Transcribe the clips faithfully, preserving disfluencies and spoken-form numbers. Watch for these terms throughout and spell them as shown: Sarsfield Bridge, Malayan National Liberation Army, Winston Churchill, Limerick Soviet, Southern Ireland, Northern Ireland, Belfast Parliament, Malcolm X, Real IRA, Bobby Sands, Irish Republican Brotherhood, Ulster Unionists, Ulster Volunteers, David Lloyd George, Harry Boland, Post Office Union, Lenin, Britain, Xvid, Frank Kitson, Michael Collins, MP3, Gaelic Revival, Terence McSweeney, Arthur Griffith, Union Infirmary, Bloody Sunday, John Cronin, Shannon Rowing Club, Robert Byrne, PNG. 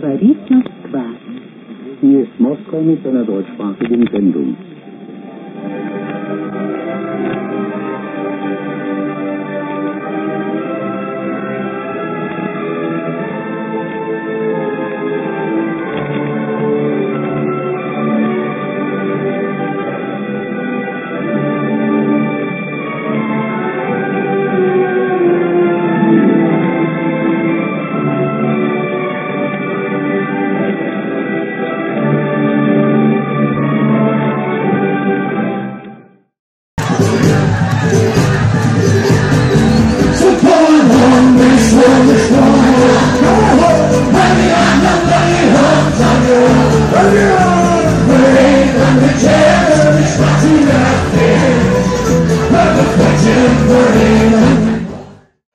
Hier ist Moskau mit einer deutschsprachigen Sendung.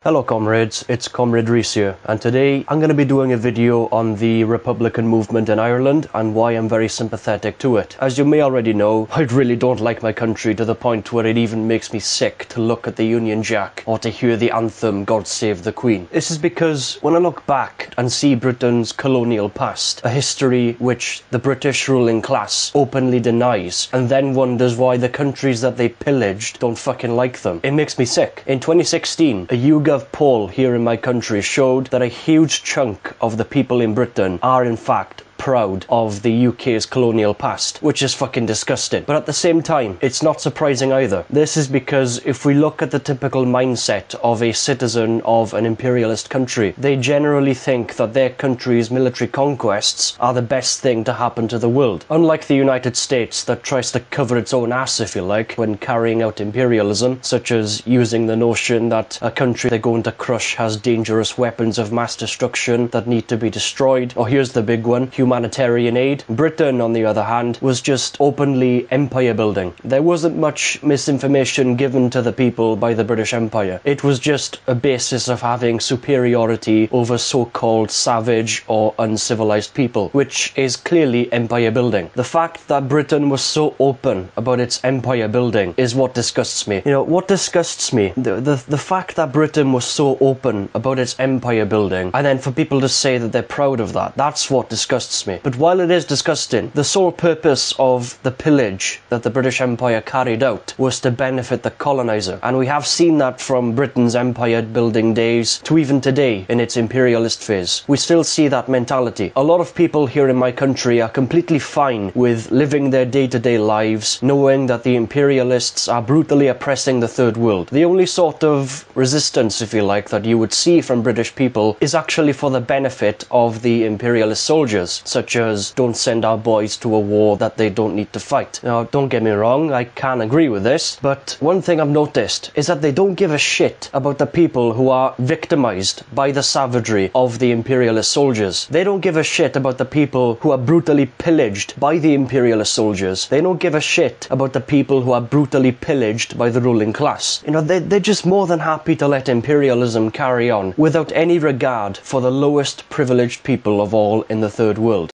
Hello comrades, it's Comrade Rees here, and today I'm going to be doing a video on the Republican movement in Ireland and why I'm very sympathetic to it. As you may already know, I really don't like my country to the point where it even makes me sick to look at the Union Jack or to hear the anthem God Save the Queen. This is because when I look back and see Britain's colonial past, a history which the British ruling class openly denies and then wonders why the countries that they pillaged don't fucking like them, it makes me sick. In twenty sixteen, a YouGov poll here in my country showed that a huge chunk of the people in Britain are in fact proud of the U K's colonial past, which is fucking disgusting. But at the same time, it's not surprising either. This is because if we look at the typical mindset of a citizen of an imperialist country, they generally think that their country's military conquests are the best thing to happen to the world. Unlike the United States, that tries to cover its own ass, if you like, when carrying out imperialism, such as using the notion that a country they're going to crush has dangerous weapons of mass destruction that need to be destroyed, or here's the big one, human humanitarian aid. Britain, on the other hand, was just openly empire building. There wasn't much misinformation given to the people by the British Empire. It was just a basis of having superiority over so-called savage or uncivilized people, which is clearly empire building. The fact that Britain was so open about its empire building is what disgusts me. You know, what disgusts me? The, the, the fact that Britain was so open about its empire building, and then for people to say that they're proud of that, that's what disgusts me. Me. But while it is disgusting, the sole purpose of the pillage that the British Empire carried out was to benefit the colonizer, and we have seen that from Britain's empire building days to even today in its imperialist phase. We still see that mentality. A lot of people here in my country are completely fine with living their day-to-day lives knowing that the imperialists are brutally oppressing the third world. The only sort of resistance, if you like, that you would see from British people is actually for the benefit of the imperialist soldiers, such as don't send our boys to a war that they don't need to fight. Now, don't get me wrong, I can agree with this, but one thing I've noticed is that they don't give a shit about the people who are victimized by the savagery of the imperialist soldiers. They don't give a shit about the people who are brutally pillaged by the imperialist soldiers. They don't give a shit about the people who are brutally pillaged by the ruling class. You know, they, they're just more than happy to let imperialism carry on without any regard for the lowest privileged people of all in the third world.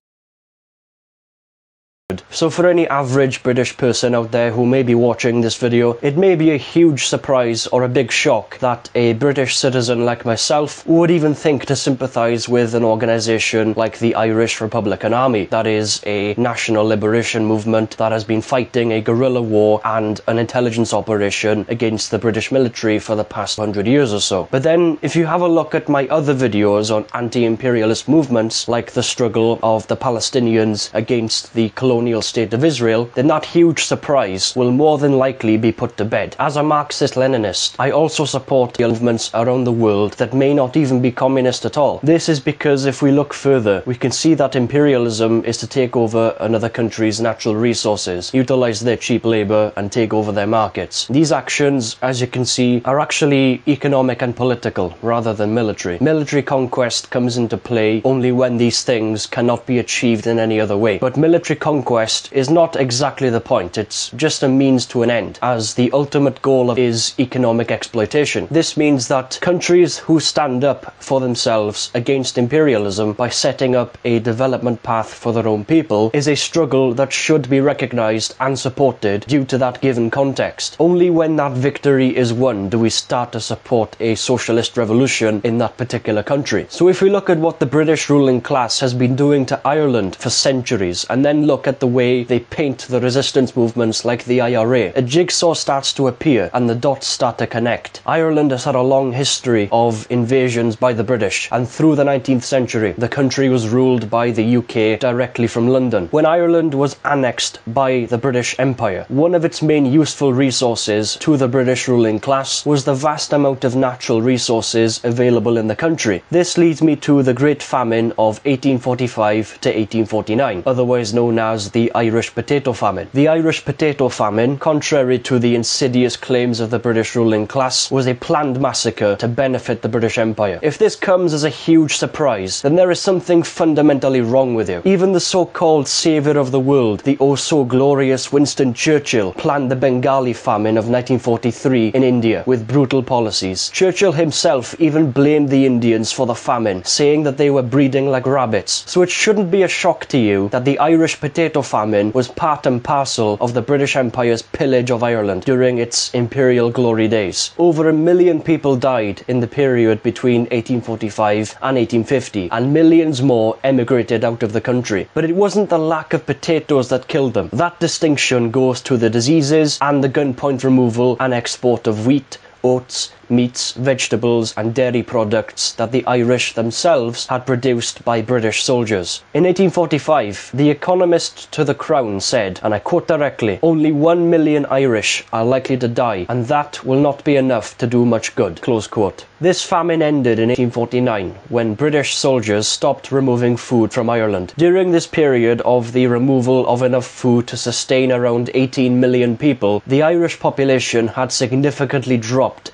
So for any average British person out there who may be watching this video, it may be a huge surprise or a big shock that a British citizen like myself would even think to sympathise with an organisation like the Irish Republican Army, that is a national liberation movement that has been fighting a guerrilla war and an intelligence operation against the British military for the past hundred years or so. But then, if you have a look at my other videos on anti-imperialist movements, like the struggle of the Palestinians against the colonial colonial state of Israel, then that huge surprise will more than likely be put to bed. As a Marxist-Leninist, I also support the movements around the world that may not even be communist at all. This is because if we look further, we can see that imperialism is to take over another country's natural resources, utilize their cheap labor, and take over their markets. These actions, as you can see, are actually economic and political, rather than military. Military conquest comes into play only when these things cannot be achieved in any other way. But military conquest conquest is not exactly the point. It's just a means to an end, as the ultimate goal is economic exploitation. This means that countries who stand up for themselves against imperialism by setting up a development path for their own people is a struggle that should be recognised and supported due to that given context. Only when that victory is won do we start to support a socialist revolution in that particular country. So if we look at what the British ruling class has been doing to Ireland for centuries, and then look at the way they paint the resistance movements like the I R A, a jigsaw starts to appear and the dots start to connect. Ireland has had a long history of invasions by the British, and through the nineteenth century the country was ruled by the U K directly from London. When Ireland was annexed by the British Empire, one of its main useful resources to the British ruling class was the vast amount of natural resources available in the country. This leads me to the Great Famine of eighteen forty-five to eighteen forty-nine, otherwise known as the Irish Potato Famine. The Irish Potato Famine, contrary to the insidious claims of the British ruling class, was a planned massacre to benefit the British Empire. If this comes as a huge surprise, then there is something fundamentally wrong with you. Even the so-called saviour of the world, the oh-so-glorious Winston Churchill, planned the Bengali Famine of nineteen forty-three in India with brutal policies. Churchill himself even blamed the Indians for the famine, saying that they were breeding like rabbits. So it shouldn't be a shock to you that the Irish Potato Famine was part and parcel of the British Empire's pillage of Ireland during its imperial glory days. Over a million people died in the period between eighteen forty-five and eighteen fifty, and millions more emigrated out of the country. But it wasn't the lack of potatoes that killed them. That distinction goes to the diseases and the gunpoint removal and export of wheat, oats, meats, vegetables and dairy products that the Irish themselves had produced by British soldiers. In eighteen forty-five, the economist to the Crown said, and I quote directly, "Only one million Irish are likely to die, and that will not be enough to do much good." Close quote. This famine ended in eighteen forty-nine, when British soldiers stopped removing food from Ireland. During this period of the removal of enough food to sustain around eighteen million people, the Irish population had significantly dropped.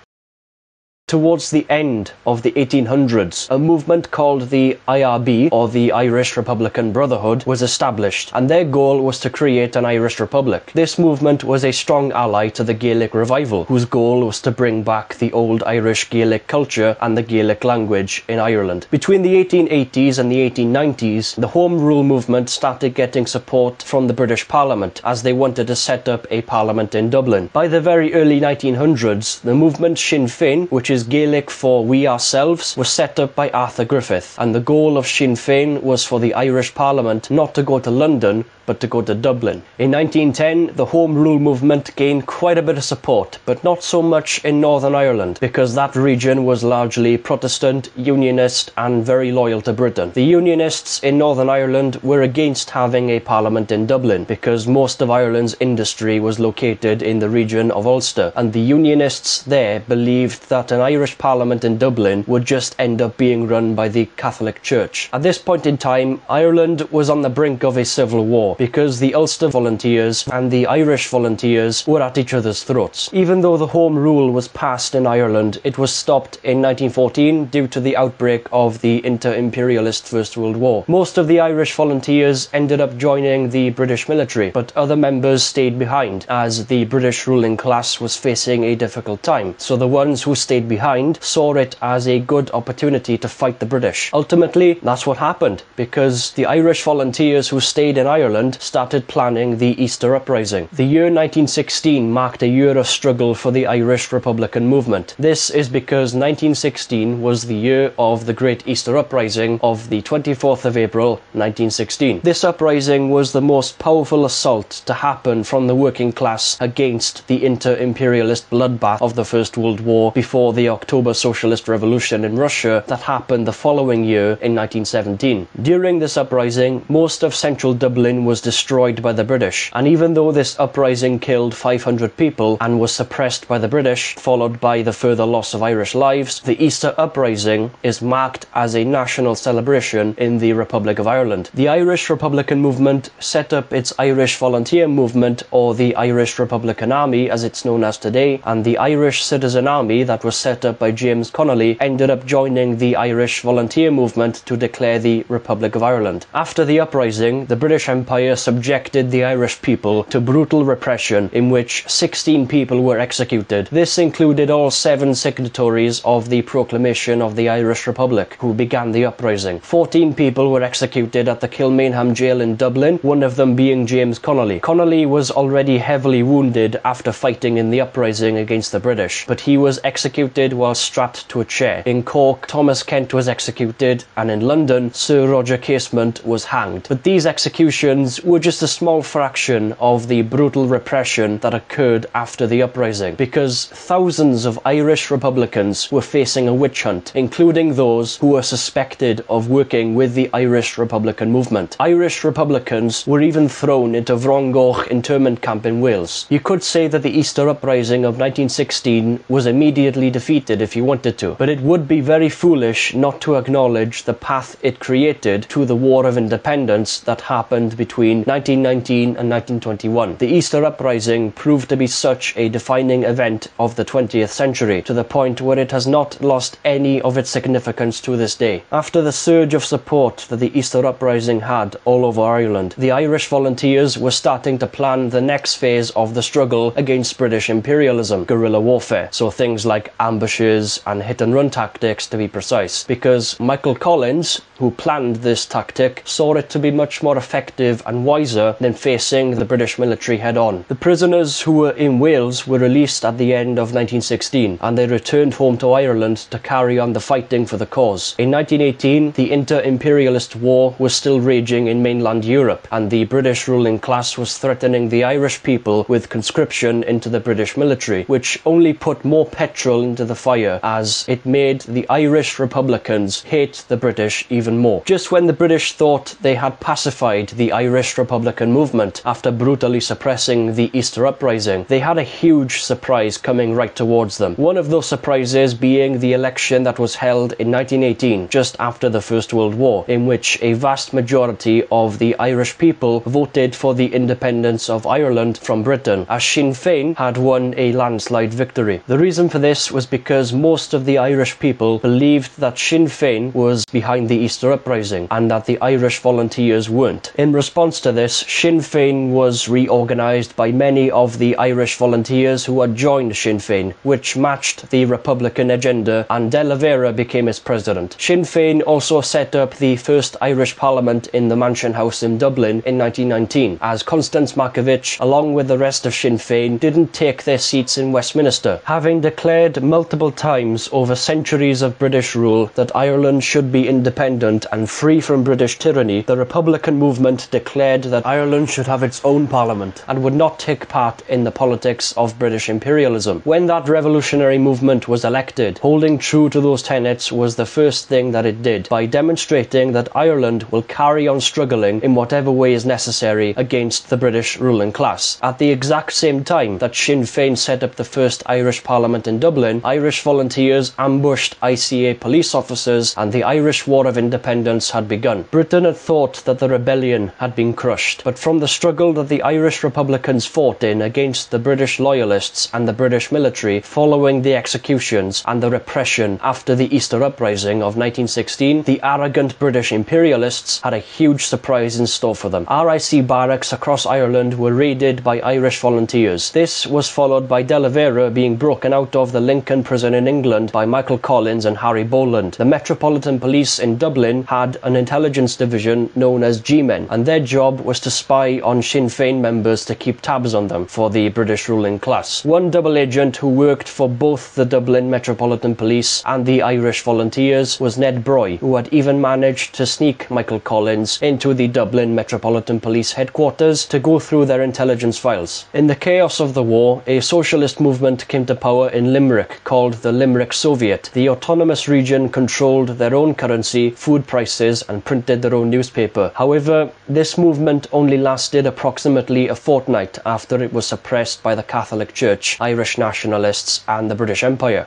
Towards the end of the eighteen hundreds, a movement called the I R B, or the Irish Republican Brotherhood, was established, and their goal was to create an Irish Republic. This movement was a strong ally to the Gaelic Revival, whose goal was to bring back the old Irish Gaelic culture and the Gaelic language in Ireland. Between the eighteen eighties and the eighteen nineties, the Home Rule movement started getting support from the British Parliament, as they wanted to set up a parliament in Dublin. By the very early nineteen hundreds, the movement Sinn Féin, which is Gaelic for "we ourselves," was set up by Arthur Griffith, and the goal of Sinn Féin was for the Irish Parliament not to go to London but to go to Dublin. In nineteen ten, the Home Rule movement gained quite a bit of support, but not so much in Northern Ireland, because that region was largely Protestant, Unionist and very loyal to Britain. The Unionists in Northern Ireland were against having a parliament in Dublin, because most of Ireland's industry was located in the region of Ulster, and the Unionists there believed that an Irish parliament in Dublin would just end up being run by the Catholic Church. At this point in time, Ireland was on the brink of a civil war, because the Ulster Volunteers and the Irish Volunteers were at each other's throats. Even though the Home Rule was passed in Ireland, it was stopped in nineteen fourteen due to the outbreak of the inter-imperialist First World War. Most of the Irish Volunteers ended up joining the British military, but other members stayed behind, as the British ruling class was facing a difficult time. So the ones who stayed behind saw it as a good opportunity to fight the British. Ultimately, that's what happened, because the Irish Volunteers who stayed in Ireland started planning the Easter Uprising. The year nineteen sixteen marked a year of struggle for the Irish Republican movement. This is because nineteen sixteen was the year of the Great Easter Uprising of the twenty-fourth of April nineteen sixteen. This uprising was the most powerful assault to happen from the working class against the inter-imperialist bloodbath of the First World War before the October Socialist Revolution in Russia that happened the following year in nineteen seventeen. During this uprising, most of central Dublin was destroyed by the British, and even though this uprising killed five hundred people and was suppressed by the British, followed by the further loss of Irish lives, the Easter Uprising is marked as a national celebration in the Republic of Ireland. The Irish Republican movement set up its Irish Volunteer movement, or the Irish Republican Army as it's known as today, and the Irish Citizen Army that was set up by James Connolly ended up joining the Irish Volunteer movement to declare the Republic of Ireland. After the uprising, the British Empire Empire subjected the Irish people to brutal repression in which sixteen people were executed. This included all seven signatories of the proclamation of the Irish Republic, who began the uprising. fourteen people were executed at the Kilmainham Jail in Dublin, one of them being James Connolly. Connolly was already heavily wounded after fighting in the uprising against the British, but he was executed while strapped to a chair. In Cork, Thomas Kent was executed, and in London, Sir Roger Casement was hanged. But these executions were just a small fraction of the brutal repression that occurred after the uprising, because thousands of Irish Republicans were facing a witch hunt, including those who were suspected of working with the Irish Republican movement. Irish Republicans were even thrown into Vrongoch internment camp in Wales. You could say that the Easter Uprising of nineteen sixteen was immediately defeated if you wanted to, but it would be very foolish not to acknowledge the path it created to the War of Independence that happened between nineteen nineteen and nineteen twenty-one. The Easter Uprising proved to be such a defining event of the twentieth century, to the point where it has not lost any of its significance to this day. After the surge of support that the Easter Uprising had all over Ireland, the Irish Volunteers were starting to plan the next phase of the struggle against British imperialism, guerrilla warfare, so things like ambushes and hit-and-run tactics to be precise, because Michael Collins, who planned this tactic, saw it to be much more effective and wiser than facing the British military head-on. The prisoners who were in Wales were released at the end of nineteen sixteen, and they returned home to Ireland to carry on the fighting for the cause. In nineteen eighteen, the inter-imperialist war was still raging in mainland Europe, and the British ruling class was threatening the Irish people with conscription into the British military, which only put more petrol into the fire, as it made the Irish Republicans hate the British even more. Just when the British thought they had pacified the Irish Republican movement after brutally suppressing the Easter Uprising, they had a huge surprise coming right towards them. One of those surprises being the election that was held in nineteen eighteen, just after the First World War, in which a vast majority of the Irish people voted for the independence of Ireland from Britain, as Sinn Féin had won a landslide victory. The reason for this was because most of the Irish people believed that Sinn Féin was behind the Easter Uprising and that the Irish Volunteers weren't. In response to this, Sinn Féin was reorganised by many of the Irish Volunteers who had joined Sinn Féin, which matched the Republican agenda, and De Valera became its president. Sinn Féin also set up the first Irish Parliament in the Mansion House in Dublin in nineteen nineteen, as Constance Markovitch, along with the rest of Sinn Féin, didn't take their seats in Westminster, having declared multiple times over centuries of British rule that Ireland should be independent and free from British tyranny. The Republican movement declared that Ireland should have its own parliament and would not take part in the politics of British imperialism. When that revolutionary movement was elected, holding true to those tenets was the first thing that it did, by demonstrating that Ireland will carry on struggling in whatever way is necessary against the British ruling class. At the exact same time that Sinn Féin set up the first Irish Parliament in Dublin, Irish Volunteers ambushed I C A police officers and the Irish War of Independence had begun. Britain had thought that the rebellion had been crushed, but from the struggle that the Irish Republicans fought in against the British loyalists and the British military following the executions and the repression after the Easter Uprising of nineteen sixteen, the arrogant British imperialists had a huge surprise in store for them. R I C barracks across Ireland were raided by Irish Volunteers. This was followed by De La Vera being broken out of the Lincoln prison in England by Michael Collins and Harry Boland. The Metropolitan Police in Dublin had an intelligence division known as G men, and their job was to spy on Sinn Féin members to keep tabs on them for the British ruling class. One double agent who worked for both the Dublin Metropolitan Police and the Irish Volunteers was Ned Broy, who had even managed to sneak Michael Collins into the Dublin Metropolitan Police headquarters to go through their intelligence files. In the chaos of the war, a socialist movement came to power in Limerick called the Limerick Soviet. The autonomous region controlled their own currency, food prices, and printed their own newspaper. However, this movement only lasted approximately a fortnight after it was suppressed by the Catholic Church, Irish nationalists, and the British Empire.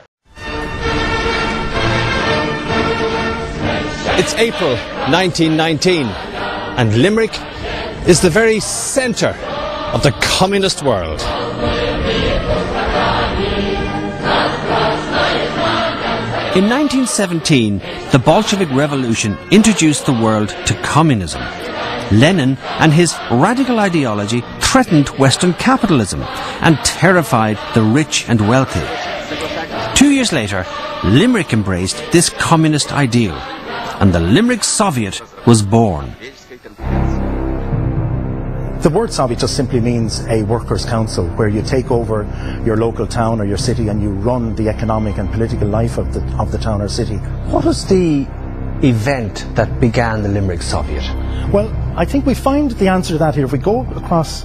It's April nineteen nineteen, and Limerick is the very centre of the communist world. In nineteen seventeen, the Bolshevik Revolution introduced the world to communism. Lenin and his radical ideology threatened Western capitalism and terrified the rich and wealthy. Two years later, Limerick embraced this communist ideal, and the Limerick Soviet was born. The word Soviet just simply means a workers' council, where you take over your local town or your city and you run the economic and political life of the, of the town or city. What was the event that began the Limerick Soviet? Well, I think we find the answer to that here. If we go across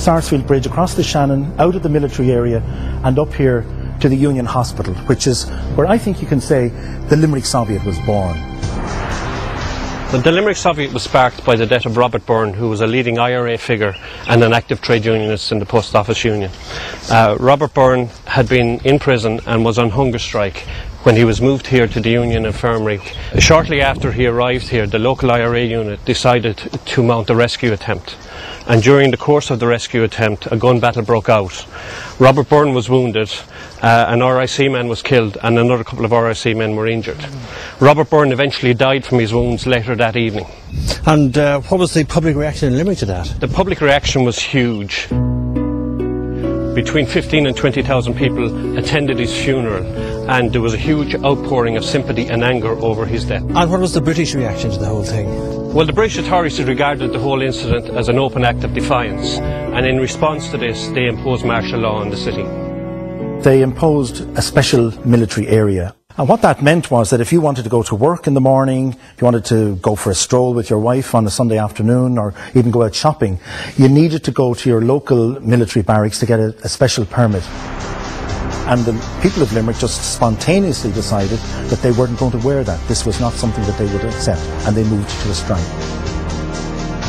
Sarsfield Bridge, across the Shannon, out of the military area and up here to the Union Hospital, which is where I think you can say the Limerick Soviet was born. The Limerick Soviet was sparked by the death of Robert Byrne, who was a leading I R A figure and an active trade unionist in the Post Office Union. Uh, Robert Byrne had been in prison and was on hunger strike when he was moved here to the Union Infirmary. Shortly after he arrived here, the local I R A unit decided to mount a rescue attempt. And during the course of the rescue attempt, a gun battle broke out. Robert Byrne was wounded, uh, an R I C man was killed, and another couple of R I C men were injured. Robert Byrne eventually died from his wounds later that evening. And uh, what was the public reaction in Limerick to that? The public reaction was huge. Between fifteen and twenty thousand people attended his funeral, and there was a huge outpouring of sympathy and anger over his death. And what was the British reaction to the whole thing? Well, the British authorities regarded the whole incident as an open act of defiance, and in response to this, they imposed martial law on the city. They imposed a special military area. And what that meant was that if you wanted to go to work in the morning, if you wanted to go for a stroll with your wife on a Sunday afternoon, or even go out shopping, you needed to go to your local military barracks to get a, a special permit. And the people of Limerick just spontaneously decided that they weren't going to wear that. This was not something that they would accept, and they moved to a strike.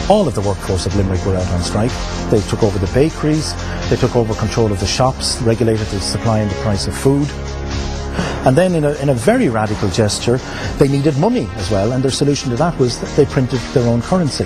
All of the workforce of Limerick were out on strike. They took over the bakeries, they took over control of the shops, regulated the supply and the price of food. And then in a, in a very radical gesture, they needed money as well, and their solution to that was that they printed their own currency.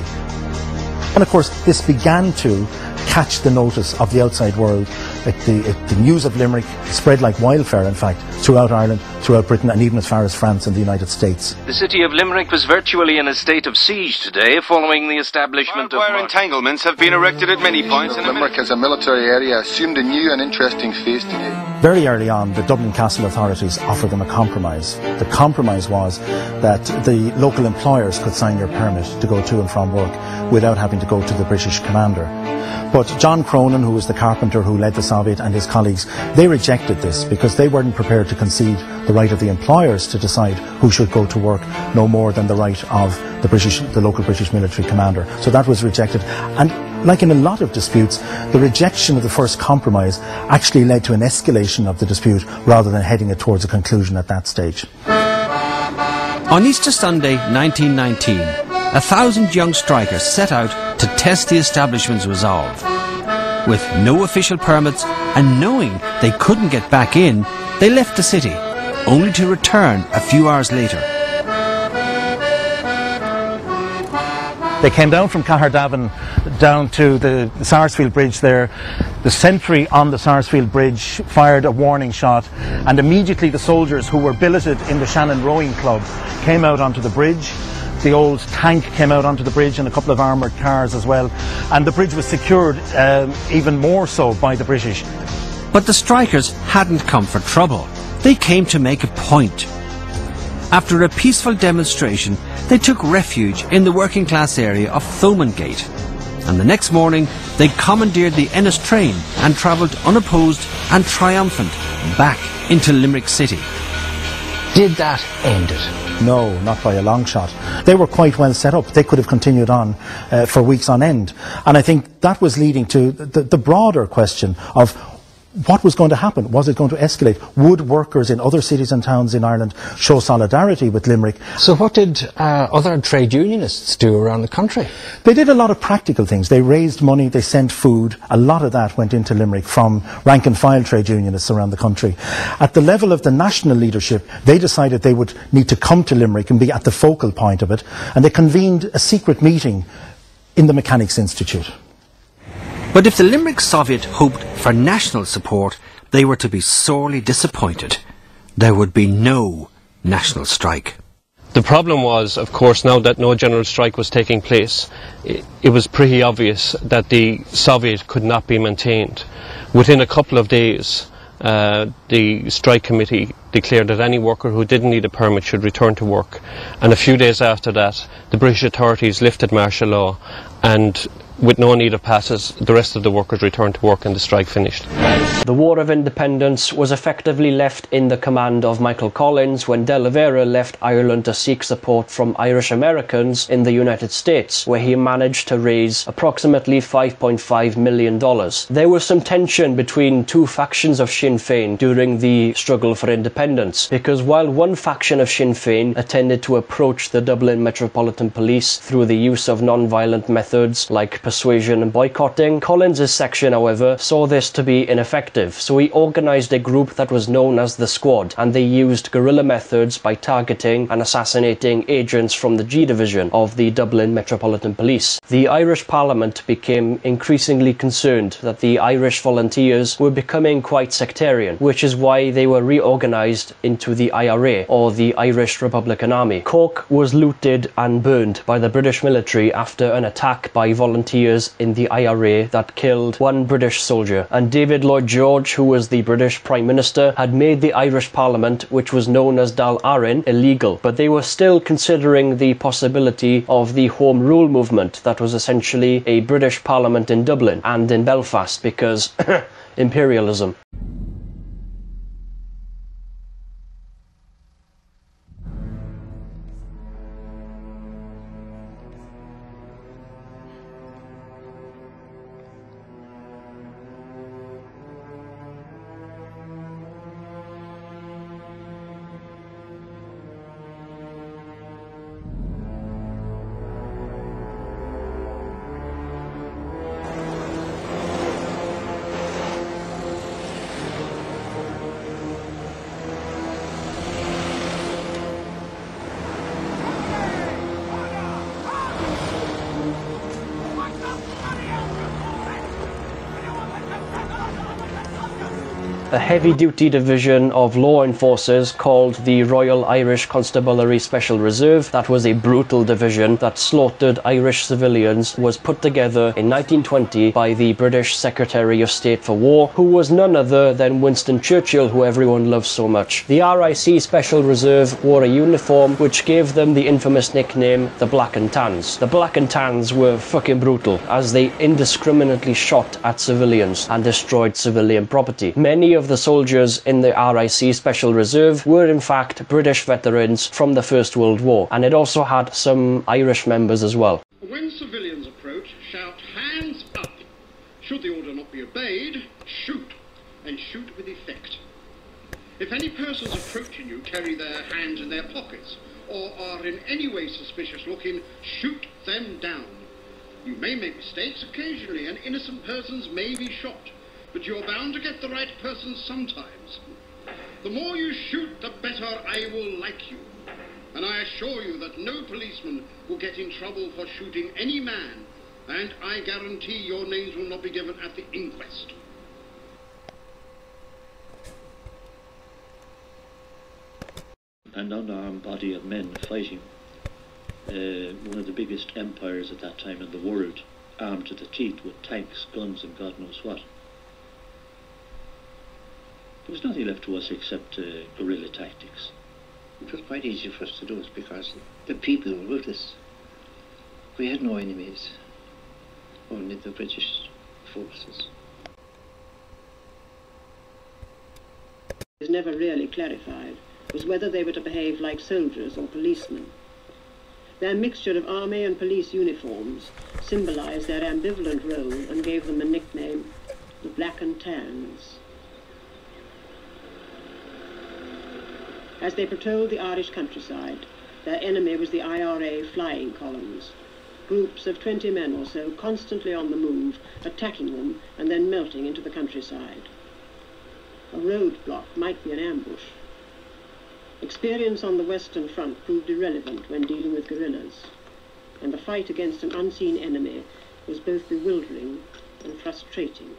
And of course, this began to catch the notice of the outside world. It, the, it, the news of Limerick spread like wildfire, in fact, throughout Ireland, throughout Britain, and even as far as France and the United States. The city of Limerick was virtually in a state of siege today following the establishment of... Barbed wire entanglements have been erected at many points in Limerick as a military area assumed a new and interesting face today. Very early on, the Dublin Castle authorities offered them a compromise. The compromise was that the local employers could sign your permit to go to and from work without having to go to the British commander. But John Cronin, who was the carpenter who led the Soviet, and his colleagues, they rejected this because they weren't prepared to concede the right of the employers to decide who should go to work, no more than the right of the British, the local British military commander. So that was rejected. And like in a lot of disputes, the rejection of the first compromise actually led to an escalation of the dispute rather than heading it towards a conclusion at that stage. On Easter Sunday nineteen nineteen, a thousand young strikers set out to test the establishment's resolve. With no official permits and knowing they couldn't get back in, they left the city, only to return a few hours later. They came down from Cahardavin down to the Sarsfield Bridge there. The sentry on the Sarsfield Bridge fired a warning shot, and immediately the soldiers who were billeted in the Shannon Rowing Club came out onto the bridge. The old tank came out onto the bridge and a couple of armoured cars as well, and the bridge was secured um, even more so by the British. But the strikers hadn't come for trouble. They came to make a point. After a peaceful demonstration, they took refuge in the working class area of Thomondgate, and the next morning they commandeered the Ennis train and travelled unopposed and triumphant back into Limerick City. Did that end it? No, not by a long shot. They were quite well set up. They could have continued on uh, for weeks on end. And I think that was leading to the, the broader question of what was going to happen. Was it going to escalate? Would workers in other cities and towns in Ireland show solidarity with Limerick? So what did uh, other trade unionists do around the country? They did a lot of practical things. They raised money, they sent food. A lot of that went into Limerick from rank and file trade unionists around the country. At the level of the national leadership, they decided they would need to come to Limerick and be at the focal point of it. And they convened a secret meeting in the Mechanics' Institute. But if the Limerick Soviet hoped for national support, they were to be sorely disappointed. There would be no national strike. The problem was, of course, now that no general strike was taking place, it, it was pretty obvious that the Soviet could not be maintained. Within a couple of days, uh, the strike committee declared that any worker who didn't need a permit should return to work. And a few days after that, the British authorities lifted martial law, and with no need of passes, the rest of the workers returned to work and the strike finished. The War of Independence was effectively left in the command of Michael Collins when De Valera left Ireland to seek support from Irish Americans in the United States, where he managed to raise approximately five point five million dollars. There was some tension between two factions of Sinn Féin during the struggle for independence, because while one faction of Sinn Féin attended to approach the Dublin Metropolitan Police through the use of non-violent methods like persuasion and boycotting, Collins's section, however, saw this to be ineffective, so he organised a group that was known as the Squad, and they used guerrilla methods by targeting and assassinating agents from the G Division of the Dublin Metropolitan Police. The Irish Parliament became increasingly concerned that the Irish Volunteers were becoming quite sectarian, which is why they were reorganised into the I R A, or the Irish Republican Army. Cork was looted and burned by the British military after an attack by volunteers in the I R A that killed one British soldier, and David Lloyd George, who was the British Prime Minister, had made the Irish Parliament, which was known as Dáil Éireann, illegal, but they were still considering the possibility of the Home Rule movement that was essentially a British Parliament in Dublin and in Belfast, because imperialism. A heavy-duty division of law enforcers called the Royal Irish Constabulary Special Reserve, that was a brutal division that slaughtered Irish civilians, was put together in nineteen twenty by the British Secretary of State for War, who was none other than Winston Churchill, who everyone loves so much. The R I C Special Reserve wore a uniform which gave them the infamous nickname the Black and Tans. The Black and Tans were fucking brutal, as they indiscriminately shot at civilians and destroyed civilian property. Many of the soldiers in the R I C Special Reserve were in fact British veterans from the First World War, and it also had some Irish members as well. When civilians approach, shout hands up. Should the order not be obeyed, shoot, and shoot with effect. If any persons approaching you carry their hands in their pockets or are in any way suspicious looking, shoot them down. You may make mistakes occasionally and innocent persons may be shot. But you're bound to get the right person sometimes. The more you shoot, the better I will like you. And I assure you that no policeman will get in trouble for shooting any man. And I guarantee your names will not be given at the inquest. An unarmed body of men fighting uh, one of the biggest empires at that time in the world, armed to the teeth with tanks, guns, and God knows what. There was nothing left to us except uh, guerrilla tactics. It was quite easy for us to do it because the people were with us. We had no enemies, only the British forces. It was never really clarified was whether they were to behave like soldiers or policemen. Their mixture of army and police uniforms symbolised their ambivalent role and gave them a nickname, the Black and Tans. As they patrolled the Irish countryside, their enemy was the I R A flying columns, groups of twenty men or so constantly on the move, attacking them and then melting into the countryside. A roadblock might be an ambush. Experience on the Western Front proved irrelevant when dealing with guerrillas, and the fight against an unseen enemy was both bewildering and frustrating.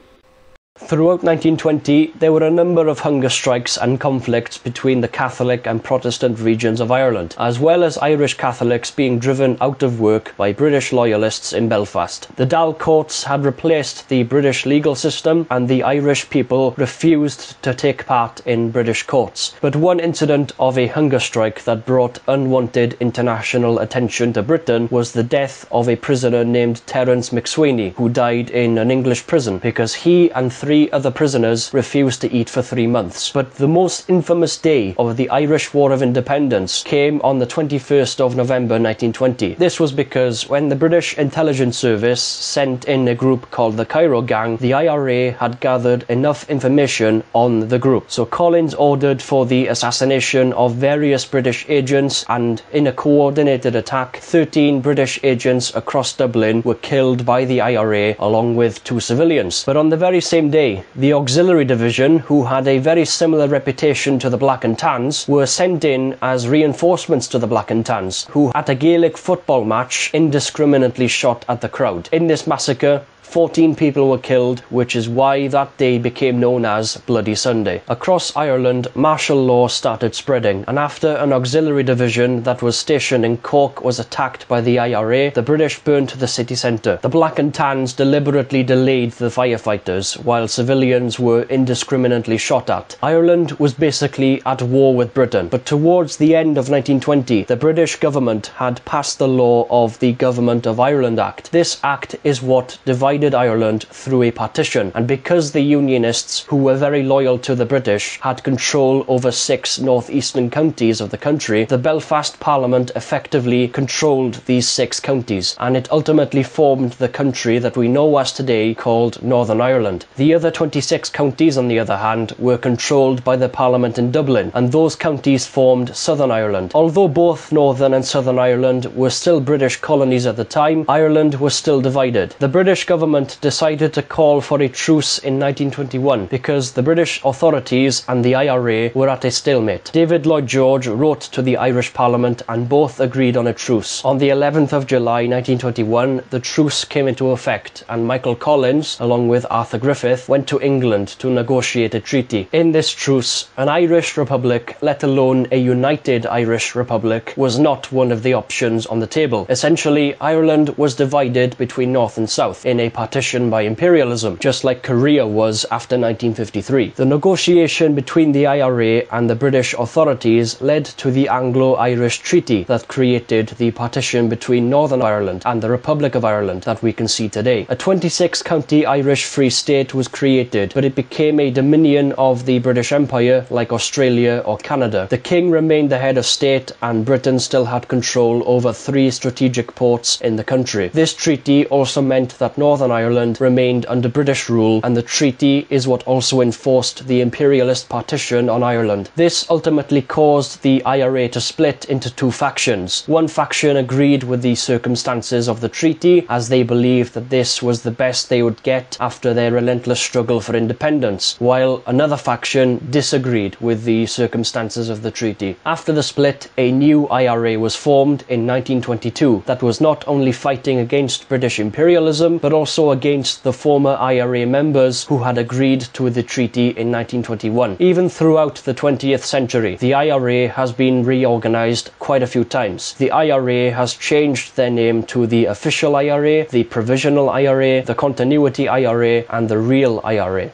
Throughout nineteen twenty, there were a number of hunger strikes and conflicts between the Catholic and Protestant regions of Ireland, as well as Irish Catholics being driven out of work by British loyalists in Belfast. The Dáil courts had replaced the British legal system, and the Irish people refused to take part in British courts. But one incident of a hunger strike that brought unwanted international attention to Britain was the death of a prisoner named Terence McSweeney, who died in an English prison because he and three Three other prisoners refused to eat for three months. But the most infamous day of the Irish War of Independence came on the twenty-first of November nineteen twenty. This was because when the British Intelligence Service sent in a group called the Cairo Gang, the I R A had gathered enough information on the group. So Collins ordered for the assassination of various British agents, and in a coordinated attack, thirteen British agents across Dublin were killed by the I R A along with two civilians. But on the very same day, the Auxiliary Division, who had a very similar reputation to the Black and Tans, were sent in as reinforcements to the Black and Tans, who at a Gaelic football match indiscriminately shot at the crowd. In this massacre, fourteen people were killed, which is why that day became known as Bloody Sunday. Across Ireland, martial law started spreading, and after an auxiliary division that was stationed in Cork was attacked by the I R A, the British burnt the city centre. The Black and Tans deliberately delayed the firefighters, while civilians were indiscriminately shot at. Ireland was basically at war with Britain, but towards the end of nineteen twenty, the British government had passed the law of the Government of Ireland Act. This act is what divided Ireland through a partition, and because the Unionists, who were very loyal to the British, had control over six northeastern counties of the country, the Belfast Parliament effectively controlled these six counties, and it ultimately formed the country that we know as today called Northern Ireland. The other twenty-six counties, on the other hand, were controlled by the Parliament in Dublin, and those counties formed Southern Ireland. Although both Northern and Southern Ireland were still British colonies at the time, Ireland was still divided. The British government decided to call for a truce in nineteen twenty-one because the British authorities and the I R A were at a stalemate. David Lloyd George wrote to the Irish Parliament and both agreed on a truce. On the eleventh of July nineteen twenty-one, the truce came into effect, and Michael Collins, along with Arthur Griffith, went to England to negotiate a treaty. In this truce, an Irish Republic, let alone a united Irish Republic, was not one of the options on the table. Essentially, Ireland was divided between North and South in a partition by imperialism, just like Korea was after nineteen fifty-three. The negotiation between the I R A and the British authorities led to the Anglo-Irish Treaty that created the partition between Northern Ireland and the Republic of Ireland that we can see today. A twenty-six county Irish Free State was created, but it became a dominion of the British Empire like Australia or Canada. The King remained the head of state, and Britain still had control over three strategic ports in the country. This treaty also meant that Northern Ireland remained under British rule, and the treaty is what also enforced the imperialist partition on Ireland. This ultimately caused the I R A to split into two factions. One faction agreed with the circumstances of the treaty, as they believed that this was the best they would get after their relentless struggle for independence, while another faction disagreed with the circumstances of the treaty. After the split, a new I R A was formed in nineteen twenty-two that was not only fighting against British imperialism, but also also against the former I R A members who had agreed to the treaty in nineteen twenty-one. Even throughout the twentieth century, the I R A has been reorganized quite a few times. The I R A has changed their name to the Official I R A, the Provisional I R A, the Continuity I R A, and the Real I R A.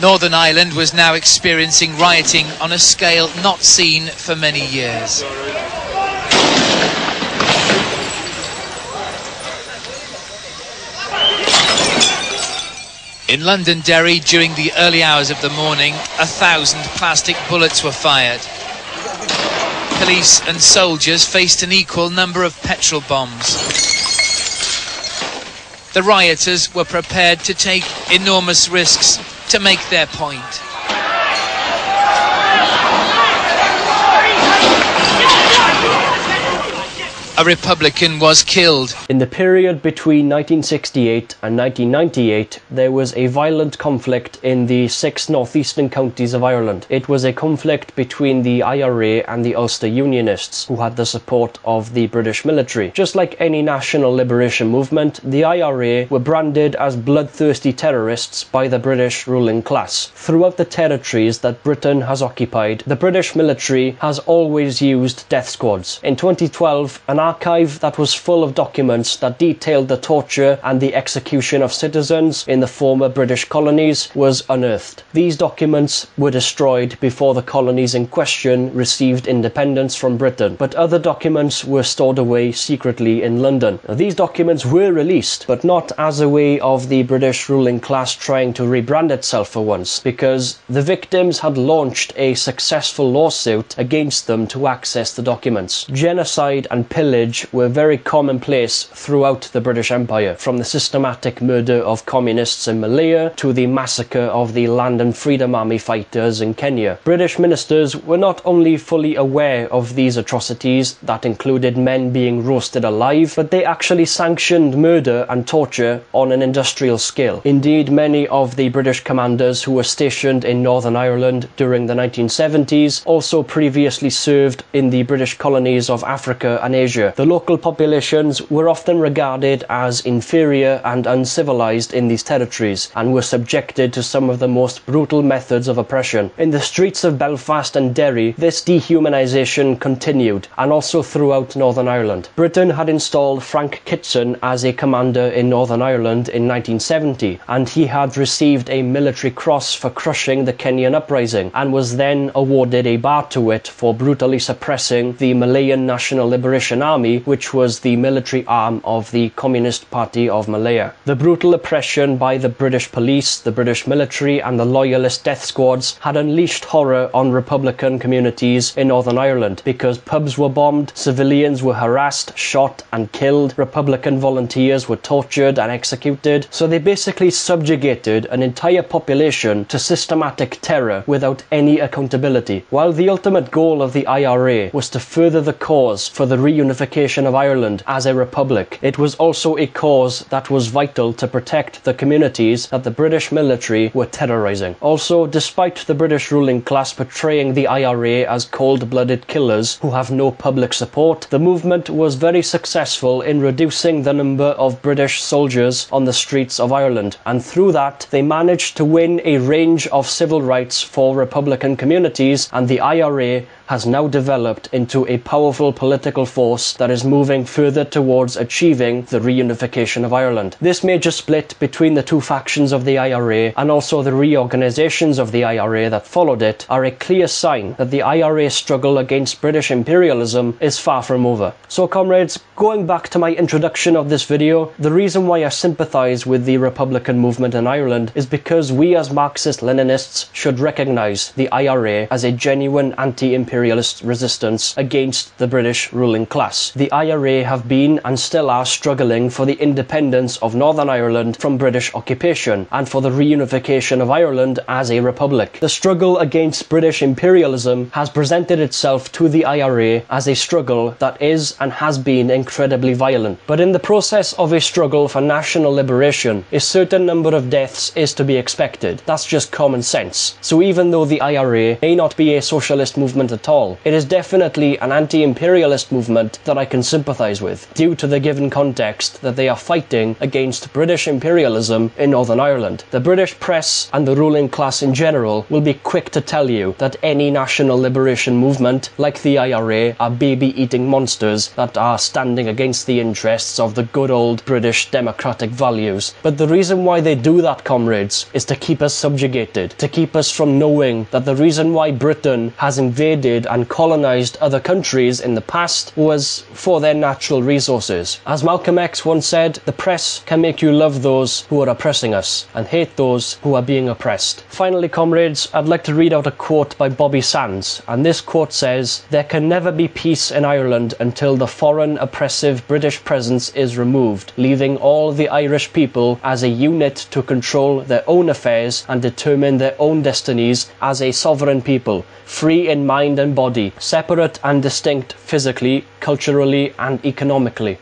Northern Ireland was now experiencing rioting on a scale not seen for many years. In Londonderry, during the early hours of the morning, a thousand plastic bullets were fired. Police and soldiers faced an equal number of petrol bombs. The rioters were prepared to take enormous risks to make their point. a Republican was killed. In the period between nineteen sixty-eight and nineteen ninety-eight, there was a violent conflict in the six northeastern counties of Ireland. It was a conflict between the I R A and the Ulster Unionists, who had the support of the British military. Just like any national liberation movement, the I R A were branded as bloodthirsty terrorists by the British ruling class. Throughout the territories that Britain has occupied, the British military has always used death squads. In twenty twelve, an archive that was full of documents that detailed the torture and the execution of citizens in the former British colonies was unearthed. These documents were destroyed before the colonies in question received independence from Britain, but other documents were stored away secretly in London. Now, these documents were released, but not as a way of the British ruling class trying to rebrand itself for once, because the victims had launched a successful lawsuit against them to access the documents. Genocide and pillage were very commonplace throughout the British Empire, from the systematic murder of communists in Malaya to the massacre of the Land and Freedom Army fighters in Kenya. British ministers were not only fully aware of these atrocities that included men being roasted alive, but they actually sanctioned murder and torture on an industrial scale. Indeed, many of the British commanders who were stationed in Northern Ireland during the nineteen seventies also previously served in the British colonies of Africa and Asia. The local populations were often regarded as inferior and uncivilized in these territories, and were subjected to some of the most brutal methods of oppression. In the streets of Belfast and Derry, this dehumanization continued, and also throughout Northern Ireland. Britain had installed Frank Kitson as a commander in Northern Ireland in nineteen seventy, and he had received a military cross for crushing the Kenyan uprising, and was then awarded a bar to it for brutally suppressing the Malayan National Liberation Army, which was the military arm of the Communist Party of Malaya. The brutal oppression by the British police, the British military, and the loyalist death squads had unleashed horror on Republican communities in Northern Ireland, because pubs were bombed, civilians were harassed, shot and killed, Republican volunteers were tortured and executed. So they basically subjugated an entire population to systematic terror without any accountability. While the ultimate goal of the I R A was to further the cause for the reunification of Ireland as a republic, it was also a cause that was vital to protect the communities that the British military were terrorizing. Also, despite the British ruling class portraying the I R A as cold-blooded killers who have no public support, the movement was very successful in reducing the number of British soldiers on the streets of Ireland, and through that they managed to win a range of civil rights for Republican communities, and the I R A has now developed into a powerful political force that is moving further towards achieving the reunification of Ireland. This major split between the two factions of the I R A, and also the reorganizations of the I R A that followed it, are a clear sign that the I R A struggle against British imperialism is far from over. So comrades, going back to my introduction of this video, the reason why I sympathize with the Republican movement in Ireland is because we as Marxist-Leninists should recognize the I R A as a genuine anti-imperialist resistance against the British ruling class. The I R A have been and still are struggling for the independence of Northern Ireland from British occupation, and for the reunification of Ireland as a republic. The struggle against British imperialism has presented itself to the I R A as a struggle that is and has been incredibly violent. But in the process of a struggle for national liberation, a certain number of deaths is to be expected. That's just common sense. So even though the I R A may not be a socialist movement at all, it is definitely an anti-imperialist movement that I can sympathize with, due to the given context that they are fighting against British imperialism in Northern Ireland. The British press and the ruling class in general will be quick to tell you that any national liberation movement like the I R A are baby-eating monsters that are standing against the interests of the good old British democratic values. But the reason why they do that, comrades, is to keep us subjugated, to keep us from knowing that the reason why Britain has invaded and colonized other countries in the past was for their natural resources. As Malcolm X once said, the press can make you love those who are oppressing us and hate those who are being oppressed. Finally, comrades, I'd like to read out a quote by Bobby Sands, and this quote says, "There can never be peace in Ireland until the foreign oppressive British presence is removed, leaving all the Irish people as a unit to control their own affairs and determine their own destinies as a sovereign people, free in mind and and body, separate and distinct physically, culturally and economically.